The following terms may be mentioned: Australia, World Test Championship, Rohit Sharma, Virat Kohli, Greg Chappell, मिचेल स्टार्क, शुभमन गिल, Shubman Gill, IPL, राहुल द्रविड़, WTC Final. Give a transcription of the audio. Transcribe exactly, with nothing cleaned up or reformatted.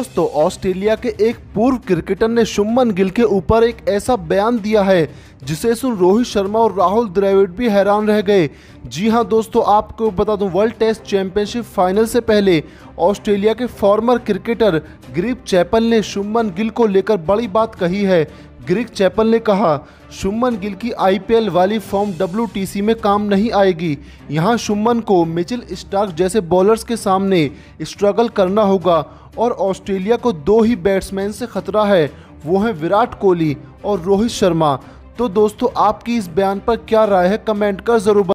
दोस्तों ऑस्ट्रेलिया के एक पूर्व क्रिकेटर ने शुभमन गिल के ऊपर एक ऐसा बयान दिया है जिसे सुन रोहित शर्मा और राहुल द्रविड़ भी हैरान रह गए। जी हां दोस्तों, आपको बता दूं वर्ल्ड टेस्ट चैंपियनशिप फाइनल से पहले ऑस्ट्रेलिया के फॉर्मर क्रिकेटर ग्रेग चैपल ने शुभमन गिल को लेकर बड़ी बात कही है। ग्रेग चैपल ने कहा, शुभमन गिल की आईपीएल वाली फॉर्म डब्ल्यूटीसी में काम नहीं आएगी। यहां शुभमन को मिचेल स्टार्क जैसे बॉलर्स के सामने स्ट्रगल करना होगा और ऑस्ट्रेलिया को दो ही बैट्समैन से खतरा है, वो हैं विराट कोहली और रोहित शर्मा। तो दोस्तों आपकी इस बयान पर क्या राय है, कमेंट कर जरूर।